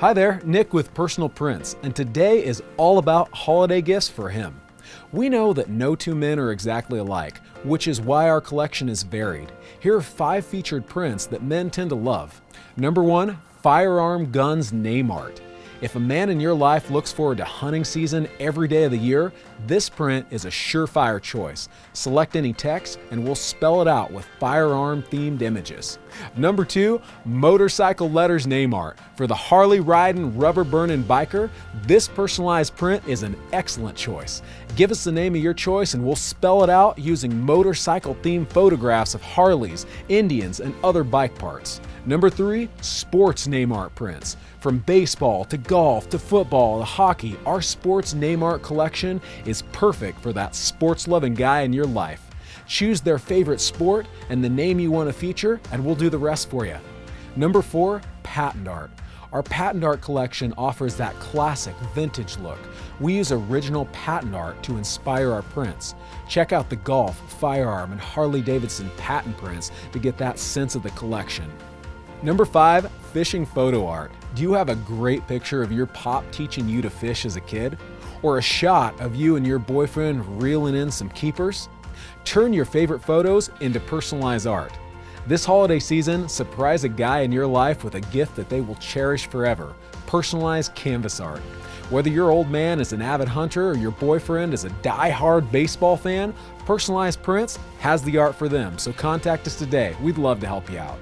Hi there, Nick with Personal Prints, and today is all about holiday gifts for him. We know that no two men are exactly alike, which is why our collection is varied. Here are 5 featured prints that men tend to love. Number 1, firearm guns name art. If a man in your life looks forward to hunting season every day of the year, this print is a surefire choice. Select any text and we'll spell it out with firearm themed images. Number 2, motorcycle letters name art. For the Harley riding, rubber burning biker, this personalized print is an excellent choice. Give us the name of your choice and we'll spell it out using motorcycle themed photographs of Harleys, Indians, and other bike parts. Number 3, sports name art prints. From baseball to golf to football to hockey, our sports name art collection is perfect for that sports-loving guy in your life. Choose their favorite sport and the name you want to feature, and we'll do the rest for you. Number 4, patent art. Our patent art collection offers that classic vintage look. We use original patent art to inspire our prints. Check out the golf, firearm, and Harley Davidson patent prints to get that sense of the collection. Number 5, fishing photo art. Do you have a great picture of your pop teaching you to fish as a kid? Or a shot of you and your boyfriend reeling in some keepers? Turn your favorite photos into personalized art. This holiday season, surprise a guy in your life with a gift that they will cherish forever: personalized canvas art. Whether your old man is an avid hunter or your boyfriend is a die-hard baseball fan, Personalized Prints has the art for them, so contact us today. We'd love to help you out.